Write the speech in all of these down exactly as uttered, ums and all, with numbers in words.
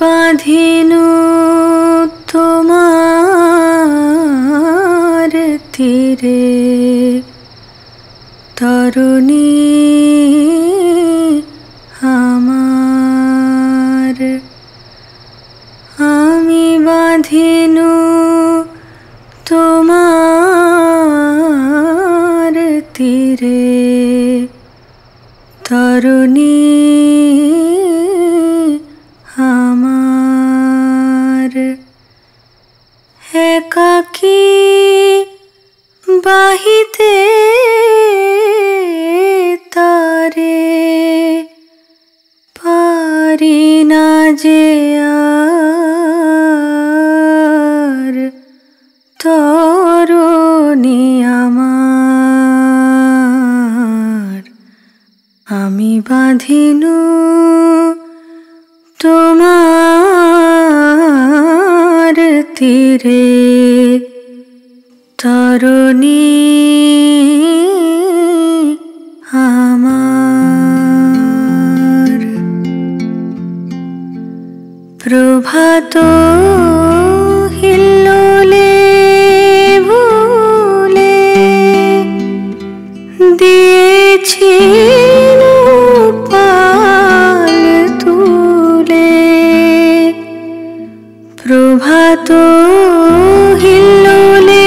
बाँधिनु तोमार तीरे तरुणी आमार। आमी बाँधिनु तोमार तीरे तरुणी एकाकी बाहिते तारे पारी ना जे आर तरुणी आमार। आमी बाँधिनु तोमार तीरे तरुणी आमार। प्रभात हिल्लोले भूले दिएछि पाल तुले। प्रभात हिल्लोले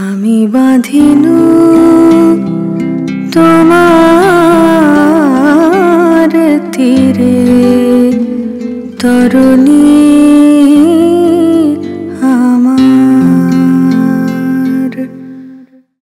आमी बाँधिनु तोमार तीरे तरुणी।